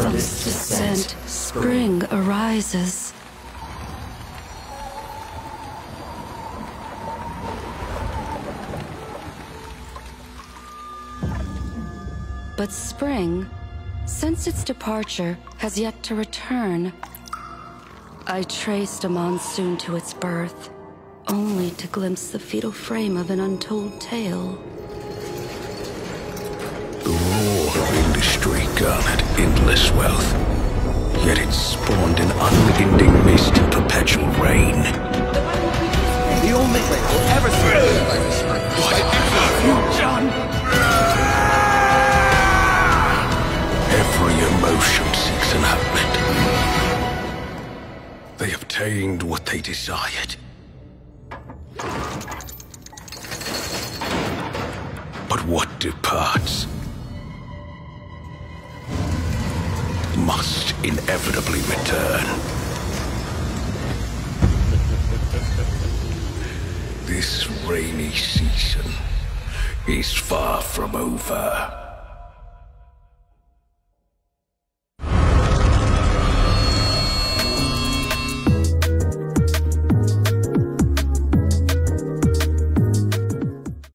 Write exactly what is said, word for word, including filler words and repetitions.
From this descent, spring arises. But spring, since its departure, has yet to return. I traced a monsoon to its birth, only to glimpse the fetal frame of an untold tale. The roar of industry garnered endless wealth, yet it spawned an unending mist of perpetual rain. The only way we'll ever survive like this man. What have you done? Every emotion seeks an outlet. They obtained what they desired. But what departs must inevitably return. This rainy season is far from over.